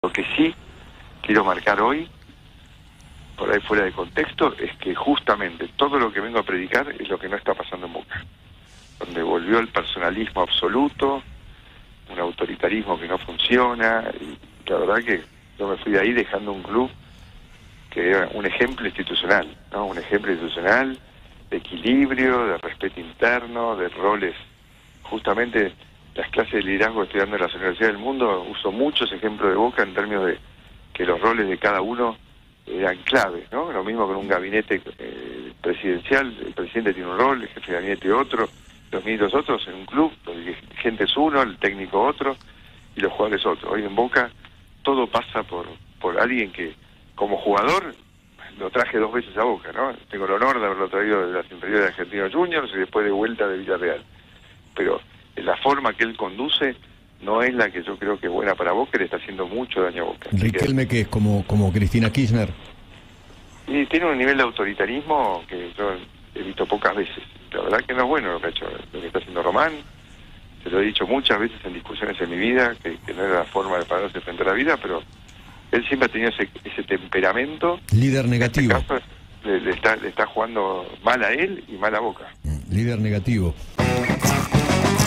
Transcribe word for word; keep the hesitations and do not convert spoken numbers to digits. Lo que sí quiero marcar hoy, por ahí fuera de contexto, es que justamente todo lo que vengo a predicar es lo que no está pasando en Boca, donde volvió el personalismo absoluto, un autoritarismo que no funciona, y la verdad que yo me fui de ahí dejando un club que era un ejemplo institucional, ¿no? Un ejemplo institucional de equilibrio, de respeto interno, de roles. Justamente las clases de liderazgo que estoy dando en las universidades del mundo, uso muchos ejemplos de Boca en términos de que los roles de cada uno eran claves, ¿no? Lo mismo con un gabinete eh, presidencial, el presidente tiene un rol, el jefe de gabinete otro, los ministros otros, en un club, los dirigentes uno, el técnico otro y los jugadores otro. Hoy en Boca todo pasa por, por alguien que, como jugador, lo traje dos veces a Boca, ¿no? Tengo el honor de haberlo traído de las inferiores de Argentinos Juniors y después de vuelta de Villarreal. Pero la forma que él conduce no es la que yo creo que es buena para Boca, le está haciendo mucho daño a Boca. Riquelme, que es como, como Cristina Kirchner. Y tiene un nivel de autoritarismo que yo he visto pocas veces. La verdad que no es bueno lo que ha hecho, lo que está haciendo Román. Se lo he dicho muchas veces en discusiones en mi vida, que, que no era la forma de pararse frente a la vida, pero él siempre ha tenido ese, ese temperamento. Líder negativo. En este caso, le, le, está, le está jugando mal a él y mal a Boca. Líder negativo.